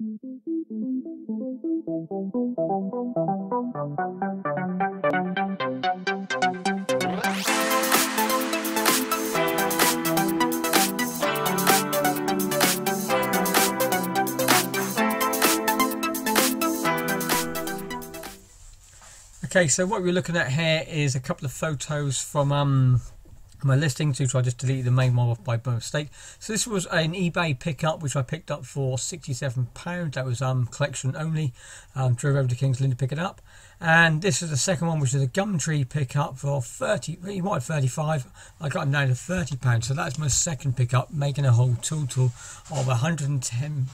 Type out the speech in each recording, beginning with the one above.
Okay, so what we're looking at here is a couple of photos from my listing too, so I just deleted the main model by mistake. So this was an eBay pickup which I picked up for £67. That was collection only. Drove over to King's Lynn to pick it up. And this is the second one, which is a Gumtree pickup for 30, you wanted 35, I got it down to £30. So that's my second pickup, making a whole total of 110.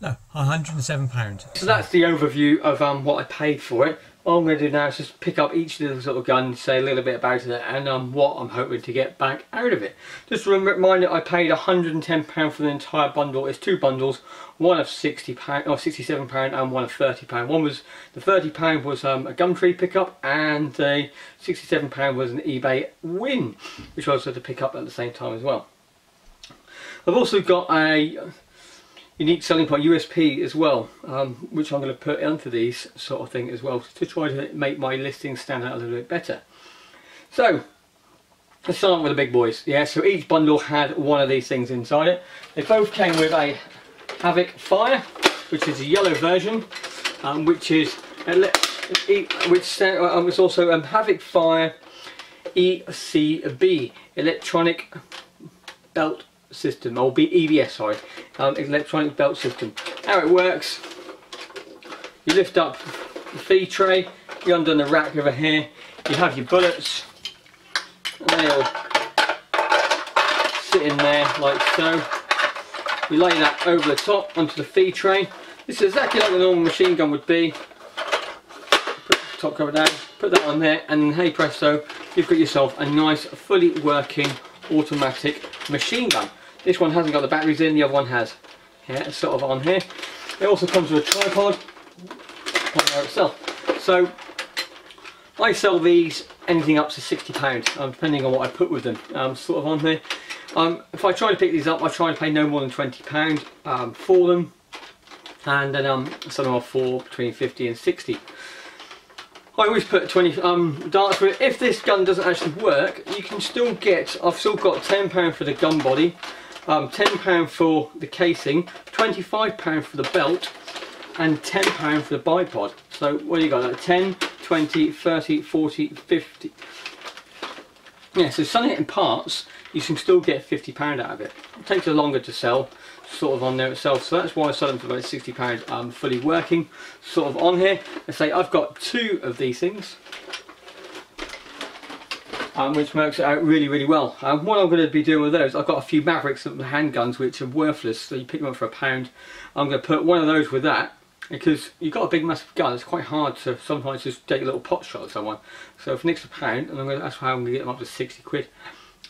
No, £107. So that's the overview of what I paid for it. All I'm going to do now is just pick up each of those little guns, say a little bit about it, and what I'm hoping to get back out of it. Just a reminder, I paid £110 for the entire bundle. It's two bundles, one of £60 or £67 and one of £30. One was the £30 was a Gumtree pickup, and the £67 was an eBay win, which I also had to pick up at the same time as well. I've also got a unique selling point, USP as well, which I'm going to put into these sort of thing as well to try to make my listing stand out a little bit better. So let's start with the big boys. Yeah, so each bundle had one of these things inside it. They both came with a Havok Fire, which is a yellow version, which was also Havok Fire ECB, electronic belt system, or EBS, sorry, electronic belt system. How it works, you lift up the feed tray, you undone the rack over here, you have your bullets, and they'll sit in there like so. You lay that over the top onto the feed tray. This is exactly like the normal machine gun would be. Put the top cover down, put that on there, and then hey presto, you've got yourself a nice fully working automatic machine gun. This one hasn't got the batteries in, the other one has. Yeah, it's sort of on here. It also comes with a tripod on there itself. So I sell these anything up to £60, depending on what I put with them. Sort of on here. If I try to pick these up, I try to pay no more than £20 for them, and then sell them off for between £50 and £60. I always put £20 for it. If this gun doesn't actually work, you can still get, I've still got £10 for the gun body, £10 for the casing, £25 for the belt, and £10 for the bipod. So what do you got, like 10, 20, 30, 40, 50. Yeah, so selling it in parts, you can still get £50 out of it. It takes a longer to sell, sort of on there itself, so that's why I sold them for about £60 fully working, sort of on here. Let's say I've got two of these things, which works out really, really well. What I'm going to be doing with those, I've got a few Mavericks of the handguns which are worthless, so you pick them up for £1. I'm going to put one of those with that, because you've got a big massive gun, it's quite hard to sometimes just take a little pot shot at someone. So for next £1, and that's how I'm going to get them up to £60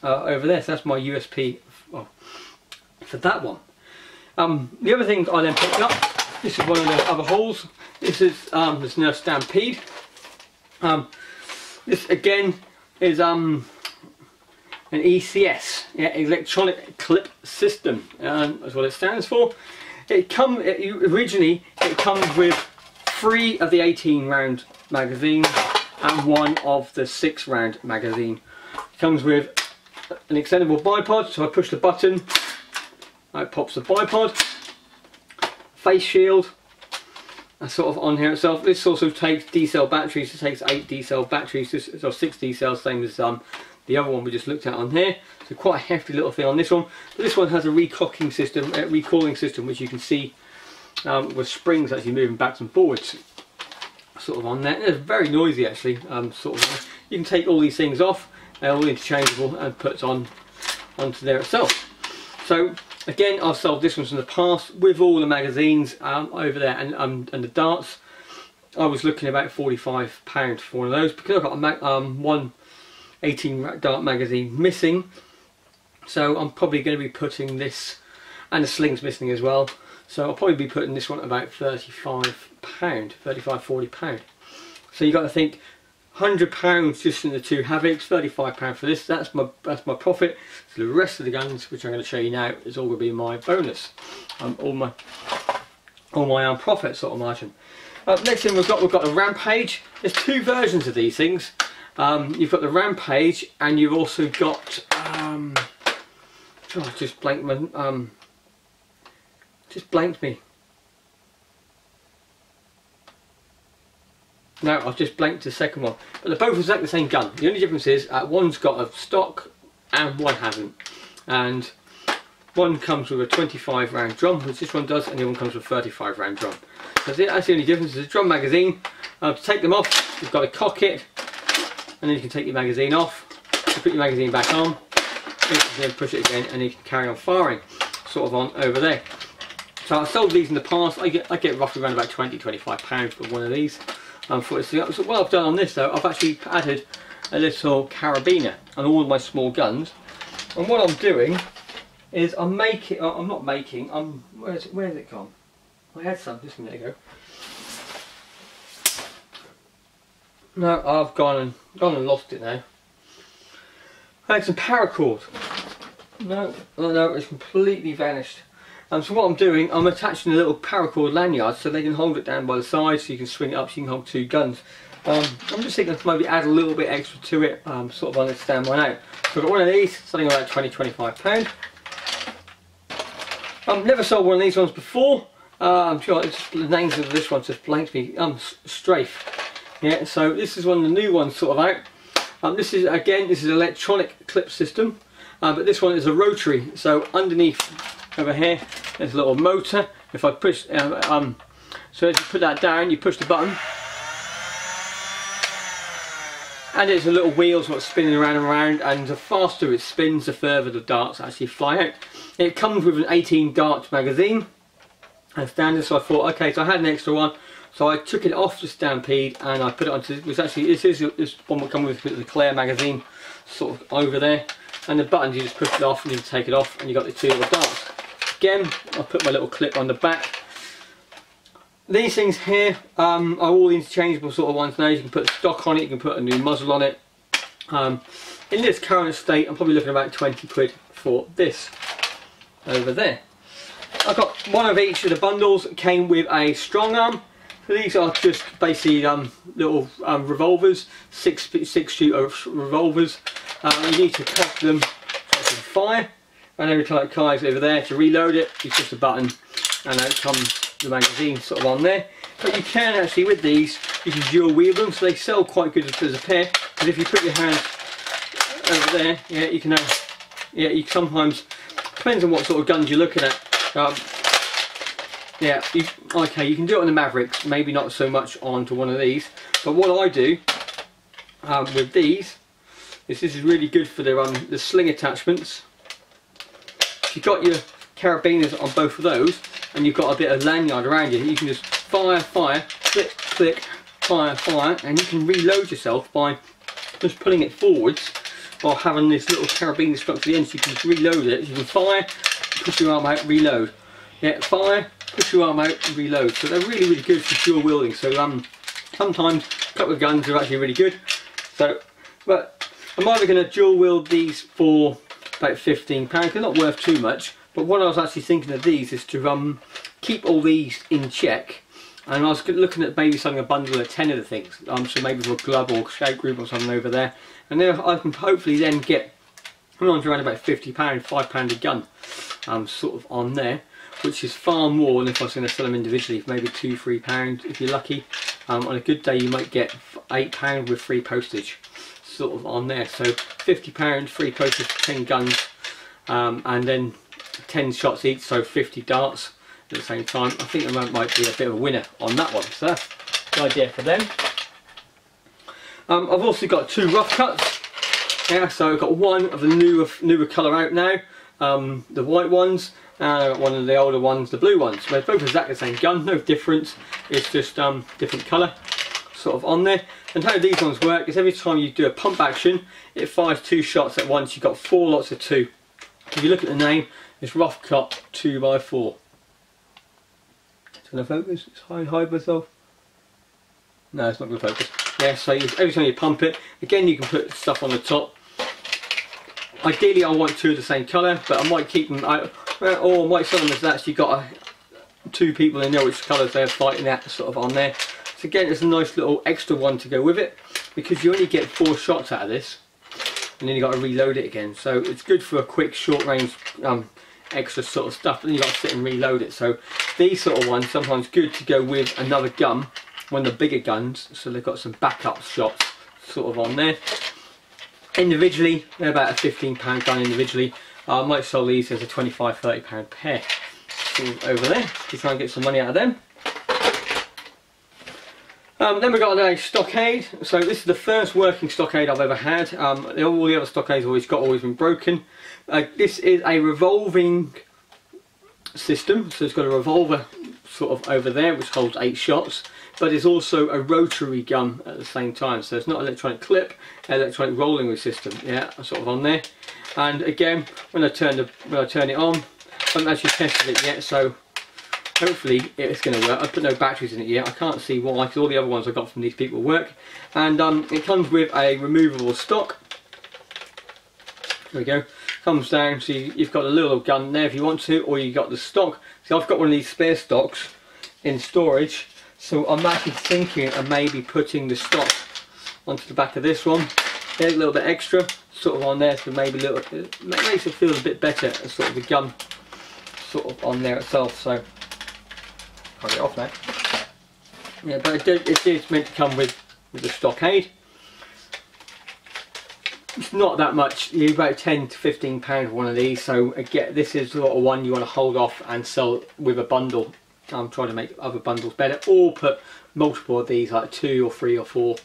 over there. So that's my USP for that one. The other thing I then picked up, this is one of the other hauls. This is this Nerf Stampede. This again is an ECS, yeah, electronic clip system, that's what it stands for. Originally it comes with 3 of the 18-round magazine and 1 of the 6-round magazine. It comes with an extendable bipod, so I push the button. It pops the bipod, face shield, that's sort of on here itself. This also takes D-cell batteries, it takes 8 D-cell batteries, so 6 D-cells, same as the other one we just looked at on here. So quite a hefty little thing on this one. But this one has a recalling system, which you can see with springs actually moving backwards and forwards. Sort of on there, it's very noisy actually, sort of. You can take all these things off, they're all interchangeable and put onto there itself. So again, I've sold this one from the past with all the magazines over there and the darts. I was looking about £45 for one of those because I've got one 18 dart magazine missing. So I'm probably going to be putting this, and the sling's missing as well. So I'll probably be putting this one about £35, £40. So you've got to think £100 just in the two Havocs, £35 for this. That's my profit. So the rest of the guns, which I'm going to show you now, is all going to be my bonus. All my own profit sort of margin. Next thing we've got the Rampage. There's two versions of these things. You've got the Rampage, and you've also got I've just blanked the second one. But they're both exactly the same gun. The only difference is one's got a stock and one hasn't. And one comes with a 25 round drum, which this one does, and the other one comes with a 35 round drum. So that's the only difference, is a drum magazine. To take them off, you've got a cocket, and then you can take your magazine off, you put your magazine back on, then push it again, and you can carry on firing, sort of on over there. So I've sold these in the past. I get roughly around about £20–25 for one of these. So what I've done on this though, I've actually added a little carabiner and all of my small guns. And what I'm doing is where's it gone? I had some just a minute ago. No, I've gone and lost it now. I had some paracord. No, it's completely vanished. So what I'm doing, I'm attaching a little paracord lanyard so they can hold it down by the side, so you can swing it up, so you can hold two guns. I'm just thinking to maybe add a little bit extra to it, sort of on this standby now. So I've got one of these, something like £20–25. I've never sold one of these ones before. I'm sure the names of this one just blanked me. Strafe. Yeah, so this is one of the new ones sort of out. This is an electronic clip system, but this one is a rotary, so underneath over here there's a little motor. If I push so if you put that down, you push the button and there's a little wheel sort of spinning around and around, and the faster it spins, the further the darts actually fly out. It comes with an 18 dart magazine and standard, so I thought, okay, so I had an extra one, so I took it off the Stampede and I put it onto this one would come with the Claire magazine sort of over there, and the buttons, you just push it off and you take it off and you've got the two little darts. Again, I'll put my little clip on the back. These things here are all interchangeable sort of ones now. You can put stock on it, you can put a new muzzle on it. In this current state, I'm probably looking at about £20 for this over there. I've got one of each of the bundles that came with a Strong Arm. So these are just basically little revolvers, six-shooter revolvers. You need to cock them so they can fire. And every time it fires over there, to reload it, you push the button and out comes the magazine sort of on there. But you can actually, with these, you can dual wield them, so they sell quite good as a pair. Because if you put your hand over there, yeah, you can have, yeah, you sometimes, depends on what sort of guns you're looking at. Yeah, you can do it on the Mavericks, maybe not so much onto one of these. But what I do with these, this is really good for the sling attachments. You've got your carabiners on both of those, and you've got a bit of lanyard around you. You can just fire, click, click, fire, and you can reload yourself by just pulling it forwards while having this little carabiner stuck to the end, so you can just reload it. You can fire, push your arm out, reload. Yeah, fire, push your arm out, reload. So they're really, really good for dual wielding. So sometimes a couple of guns are actually really good. So, but I'm either going to dual wield these for about £15, they're not worth too much, but what I was actually thinking of these is to keep all these in check, and I was looking at maybe selling a bundle of 10 of the things, so maybe for a club or shout group or something over there, and then I can hopefully then get around about £50, £5 a gun, sort of on there, which is far more than if I was going to sell them individually, maybe £2–3 if you're lucky. On a good day you might get £8 with free postage, sort of on there. So £50 free postage for 10 guns, and then 10 shots each, so 50 darts at the same time. I think there might be a bit of a winner on that one, so that's the idea for them. I've also got two Rough Cuts. Yeah, so I've got one of the newer colour out now, the white ones, and I've got one of the older ones, the blue ones. They're both exactly the same gun, no difference, it's just different colour sort of on there. And how these ones work is every time you do a pump action, it fires two shots at once. You've got 4 lots of 2. If you look at the name, it's Rough Cut 2x4. It's going to focus. It's hide myself. No, it's not going to focus. there, so every time you pump it, again you can put stuff on the top. Ideally I want two of the same colour, but I might keep them out, or I might sell them as that, so you've got two people and know which colours they're fighting at sort of on there. So again, it's a nice little extra one to go with it, because you only get 4 shots out of this, and then you got to reload it again. So it's good for a quick short range extra sort of stuff, and you got to sit and reload it. So these sort of ones sometimes good to go with another gun, one of the bigger guns, so they've got some backup shots sort of on there. Individually, they're about a £15 gun individually. I might sell these as a £25–30 pair. Over there to try and get some money out of them. Then we've got a Stockade. So this is the first working Stockade I've ever had. All the other Stockades I've always been broken. This is a revolving system, so it's got a revolver sort of over there which holds 8 shots, but it's also a rotary gun at the same time, so it's not electronic clip, electronic rolling system, yeah, sort of on there. And again, when I turn it on, I haven't actually tested it yet, so hopefully it's going to work. I've put no batteries in it yet. I can't see why, because all the other ones I got from these people work. And it comes with a removable stock. There we go. Comes down, so you've got a little gun there if you want to, or you've got the stock. So I've got one of these spare stocks in storage, so I'm actually thinking of maybe putting the stock onto the back of this one. There's a little bit extra sort of on there, so maybe a little, it makes it feel a bit better as sort of the gun sort of on there itself. So I'll get off now. Yeah, but it is meant to come with the Stockade. It's not that much, you're about £10 to £15 for one of these, so again, this is the sort of one you want to hold off and sell with a bundle. I'm trying to make other bundles better, or put multiple of these, like 2 or 3 or 4.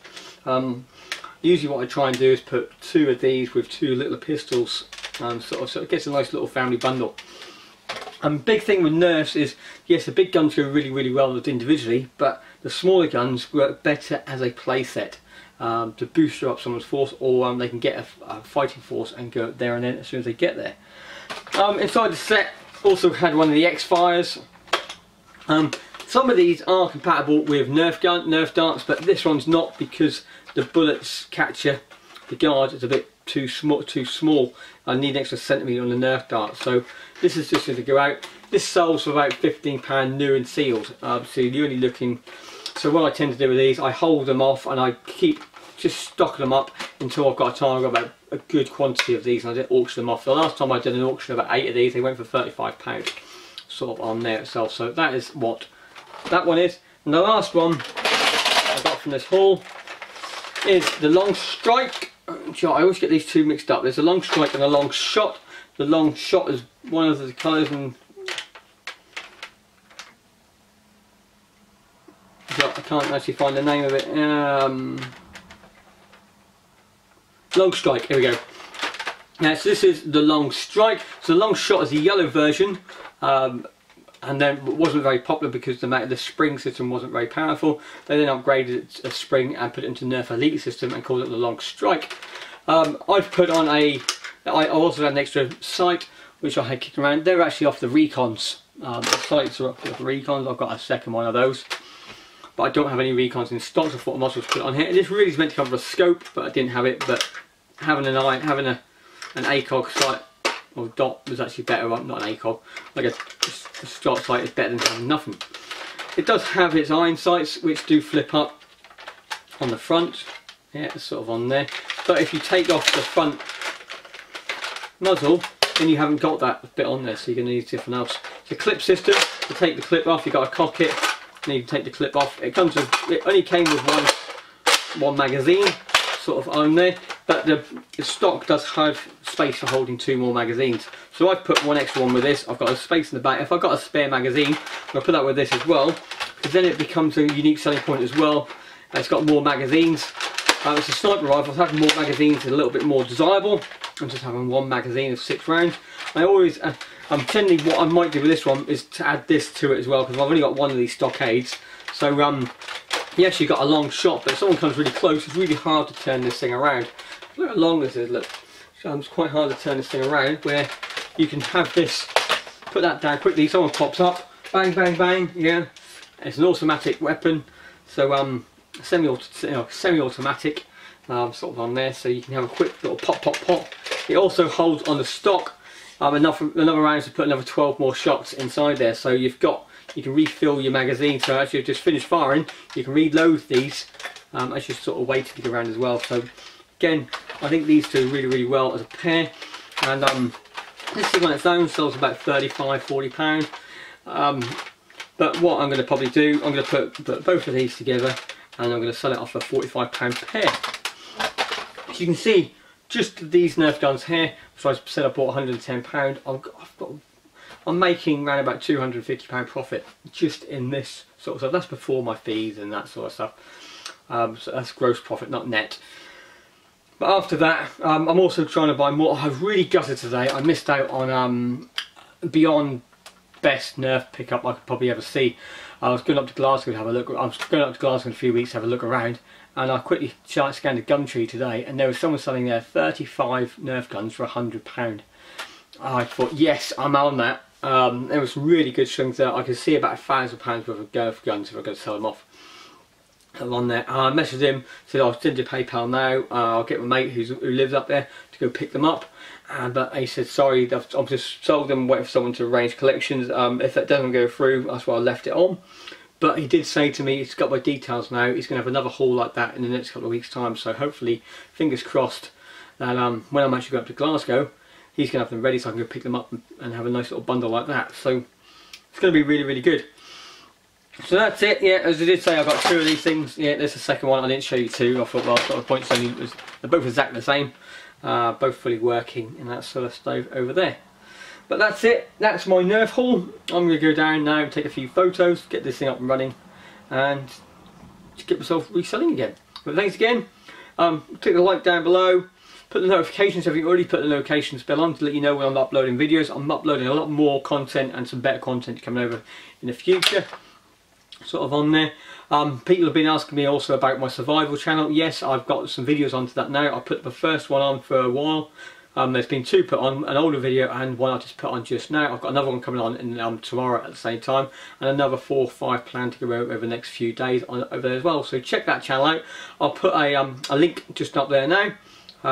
Usually what I try and do is put 2 of these with 2 little pistols, so it gets a nice little family bundle. Big thing with Nerfs is, yes, the big guns go really, really well individually, but the smaller guns work better as a playset to booster up someone's force, or they can get a fighting force and go up there and then as soon as they get there. Inside the set, also had one of the X-Fires. Some of these are compatible with Nerf darts, but this one's not, because the bullets catcher, the guard, is a bit too small. I need an extra centimetre on the Nerf dart, so this is just going to go out. This sells for about £15 new and sealed, so you're only looking. So what I tend to do with these, I hold them off and I keep just stocking them up until I've got a time. I've got about a good quantity of these and I just auction them off. The last time I did an auction of about 8 of these, they went for £35 sort of on there itself. So that is what that one is. And the last one I got from this haul is the Longstrike. I always get these two mixed up. There's a Long Strike and a Long Shot. The Long Shot is one of the colours, and I can't actually find the name of it. Long Strike, here we go. Now, so this is the Long Strike. So the Long Shot is the yellow version, and then it wasn't very popular because the spring system wasn't very powerful. They then upgraded it to a spring and put it into Nerf Elite system and called it the Long Strike. I've put on I also had an extra sight which I had kicking around. They're actually off the Recons. The sights are off the Recons. I've got a second one of those, but I don't have any Recons in stock, so I thought I might as well put it on here. And this really is meant to come with a scope, but I didn't have it. But having an ACOG sight or dot was actually better. Not an ACOG, like a shot sight is better than having nothing. It does have its iron sights, which do flip up on the front. Yeah, it's sort of on there. But if you take off the front muzzle, then you haven't got that bit on there, so you're going to need something else. It's a clip system. To take the clip off, you've got to cock it, and you can take the clip off. It only came with one magazine, sort of on there. But the stock does have space for holding 2 more magazines, so I've put one extra one with this. I've got a space in the back. If I've got a spare magazine, I'll put that with this as well, because then it becomes a unique selling point as well. It's got more magazines. It's a sniper rifle, so having more magazines is a little bit more desirable. I'm just having one magazine of 6 rounds. I'm generally, what I might do with this one is to add this to it as well, because I've only got one of these Stockades. So yes, you've got a long shot, but if someone comes really close, it's really hard to turn this thing around. Look how long this is, look. It's quite hard to turn this thing around, where you can have this, put that down quickly, someone pops up, bang, bang, bang, yeah. It's an automatic weapon, so semi-automatic sort of on there, so you can have a quick little pop. It also holds on the stock another round to put another 12 more shots inside there, so you've got, you can refill your magazine. So as you've just finished firing, you can reload these as you sort of wait to get around as well. So again, I think these two really well as a pair, and this thing on its own sells about £35–40. But what I'm going to probably do, I'm going to put both of these together and I'm going to sell it off a £45 pair. As you can see, just these Nerf guns here, so I said I bought £110. I'm making around about £250 profit just in this sort of stuff. That's before my fees and that sort of stuff. So that's gross profit, not net. But after that, I'm also trying to buy more. I've really gutted today. I missed out on Beyond Best Nerf pickup I could probably ever see. I was going up to Glasgow to have a look. I was going up to Glasgow in a few weeks to have a look around, and I quickly scanned a Gumtree today, and there was someone selling their 35 Nerf guns for £100. I thought, yes, I'm on that. There was some really good strings there. I could see about £1,000 worth of Nerf guns if I could sell them off. I'm on there. I messaged him, said I'll send you PayPal now. I'll get my mate who lives up there to go pick them up. But he said, sorry, I've just sold them, waiting for someone to arrange collections. If that doesn't go through, that's why I left it on. But he did say to me, he's got my details now. He's going to have another haul like that in the next couple of weeks' time. So hopefully, fingers crossed, that when I'm actually going up to Glasgow, he's going to have them ready so I can go pick them up and have a nice little bundle like that. So it's going to be really good. So that's it, yeah, as I did say, I've got two of these things. Yeah, there's the second one, I didn't show you two. I thought, well, I've got the points, they're both exactly the same, both fully working, and that sort of stove over there. But that's it, that's my Nerf haul. I'm going to go down now and take a few photos, get this thing up and running, and get myself reselling again. But thanks again, click the like down below, put the notifications, if you've already put the notifications bell on to let you know when I'm uploading videos. I'm uploading a lot more content and some better content coming over in the future. Sort of on there. People have been asking me also about my survival channel. Yes, I've got some videos onto that now. I put the first one on for a while. There's been two put on, an older video and one I just put on just now. I've got another one coming on in, tomorrow at the same time, and another 4 or 5 planned to go over the next few days on over there as well. So check that channel out. I'll put a link just up there now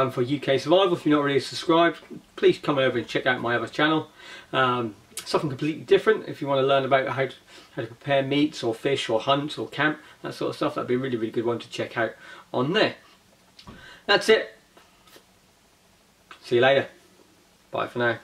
for UK Survival. If you're not already subscribed, please come over and check out my other channel. Something completely different. If you want to learn about how to prepare meats or fish or hunt or camp, that sort of stuff, that'd be a really good one to check out on there. That's it. See you later. Bye for now.